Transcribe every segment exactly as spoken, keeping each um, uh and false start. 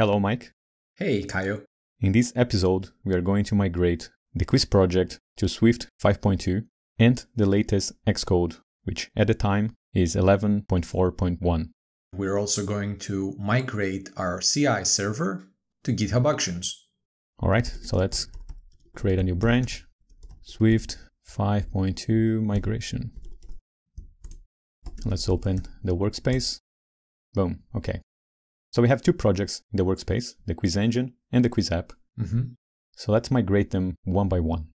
Hello, Mike. Hey, Caio. In this episode, we are going to migrate the Quiz project to Swift five point two and the latest Xcode, which at the time is eleven point four point one. We're also going to migrate our C I server to GitHub Actions. All right, so let's create a new branch, Swift five point two migration. Let's open the workspace. Boom, okay. So we have two projects in the workspace, the Quiz Engine and the Quiz App. Mm-hmm. So let's migrate them one by one.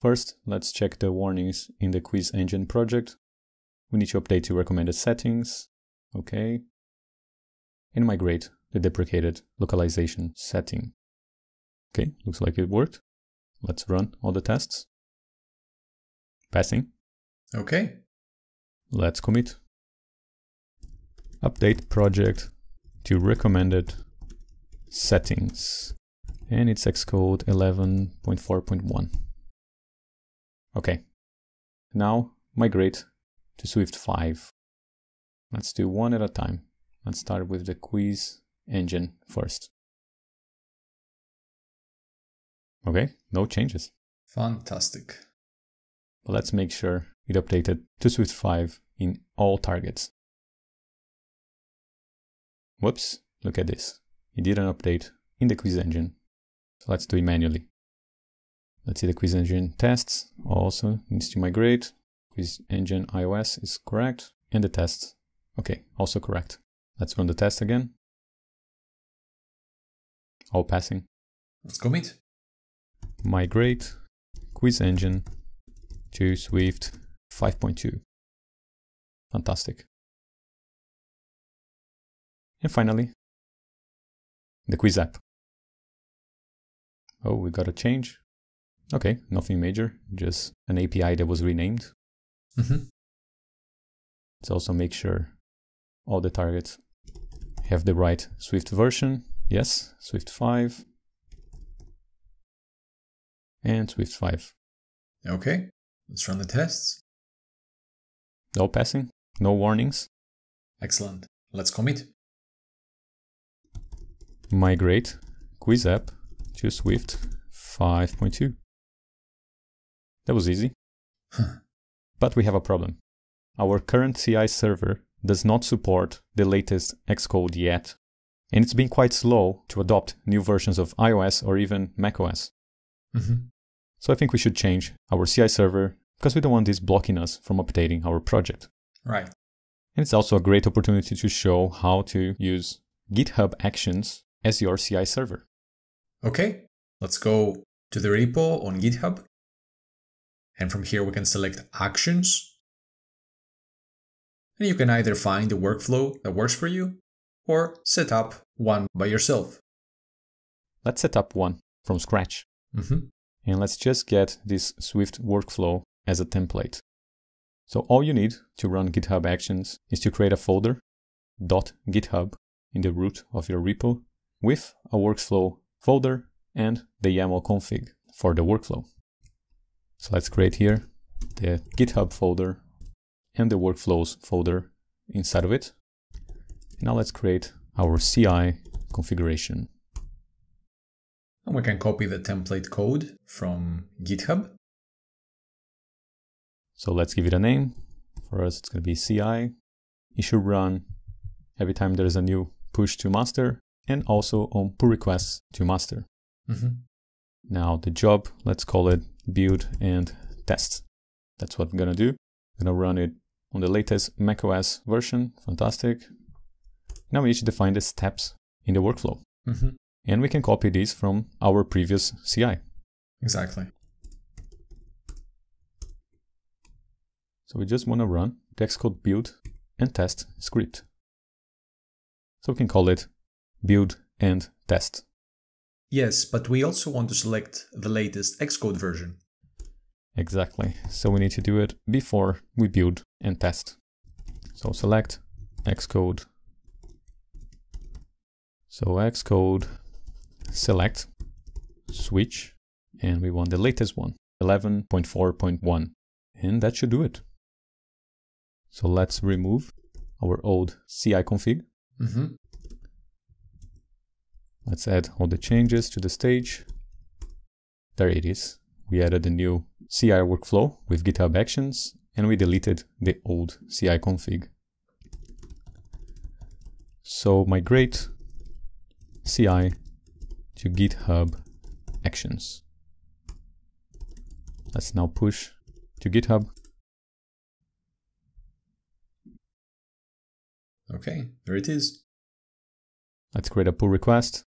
First, let's check the warnings in the Quiz Engine project. We need to update to recommended settings, okay, and migrate the deprecated localization setting. Okay, looks like it worked. Let's run all the tests. Passing. Okay. Let's commit. Update project to recommended settings. And it's Xcode eleven point four point one. Okay. Now migrate to Swift five. Let's do one at a time. Let's start with the Quiz Engine first. Okay, no changes. Fantastic. But let's make sure it updated to Swift five in all targets. Whoops, look at this. It didn't update in the Quiz Engine. So let's do it manually. Let's see the Quiz Engine tests also needs to migrate. Quiz Engine iOS is correct. And the tests, okay, also correct. Let's run the test again. All passing. Let's commit. Migrate Quiz Engine to Swift five point two. Fantastic. And finally, the Quiz App. Oh, we got a change. Okay, nothing major, just an A P I that was renamed. Mm-hmm. Let's also make sure all the targets have the right Swift version. Yes, Swift five. And Swift five. Okay, let's run the tests. No passing, no warnings. Excellent. Let's commit. Migrate Quiz App to Swift five point two. That was easy. Huh. But we have a problem. Our current C I server does not support the latest Xcode yet. And it's been quite slow to adopt new versions of iOS or even macOS. Mm-hmm. So I think we should change our C I server because we don't want this blocking us from updating our project. Right. And it's also a great opportunity to show how to use GitHub Actions as your C I server. Okay, let's go to the repo on GitHub. And from here we can select Actions. And you can either find the workflow that works for you or set up one by yourself. Let's set up one from scratch. Mm-hmm. And let's just get this Swift workflow as a template. So all you need to run GitHub Actions is to create a folder .github in the root of your repo with a workflow folder and the YAML config for the workflow. So let's create here the GitHub folder and the workflows folder inside of it. Now let's create our C I configuration. And we can copy the template code from GitHub. So let's give it a name. For us, it's going to be C I. It should run every time there is a new push to master and also on pull requests to master. Mm-hmm. Now the job, let's call it build and test. That's what I'm going to do. I'm going to run it on the latest macOS version. Fantastic. Now we need to define the steps in the workflow. Mm-hmm. And we can copy these from our previous C I. Exactly. So we just want to run the Xcode build and test script. So we can call it build and test. Yes, but we also want to select the latest Xcode version. Exactly. So we need to do it before we build and test. So select Xcode. So Xcode select, switch, and we want the latest one, eleven point four point one. And that should do it. So let's remove our old C I config. Mm-hmm. Let's add all the changes to the stage. There it is. We added a new C I workflow with GitHub Actions, and we deleted the old C I config. So migrate C I to GitHub Actions. Let's now push to GitHub. Okay, there it is. Let's create a pull request.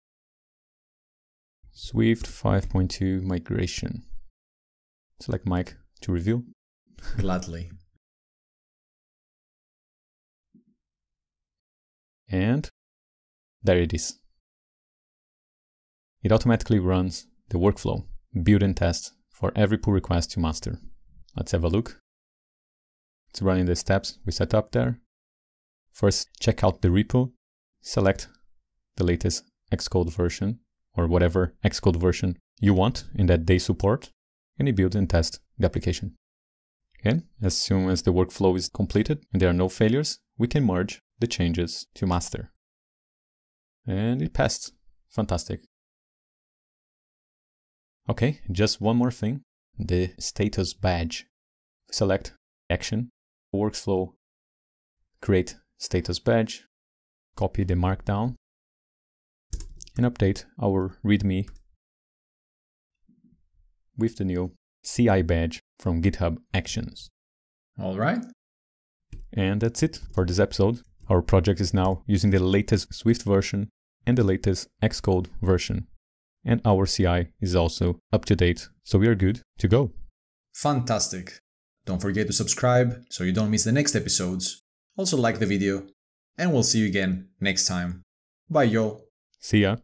Swift five point two migration. Select Mike to review. Gladly. And there it is. It automatically runs the workflow, build and test for every pull request to master. Let's have a look. It's running the steps we set up there. First, check out the repo, select the latest Xcode version or whatever Xcode version you want in that they support, and you build and test the application. Okay, as soon as the workflow is completed and there are no failures, we can merge the changes to master. And it passed. Fantastic. Okay, just one more thing, the status badge. Select Action, Workflow, create status badge, copy the markdown, and update our README with the new C I badge from GitHub Actions. All right. And that's it for this episode. Our project is now using the latest Swift version and the latest Xcode version. And our C I is also up to date, so we are good to go. Fantastic. Don't forget to subscribe so you don't miss the next episodes. Also like the video, and we'll see you again next time. Bye, y'all. See ya.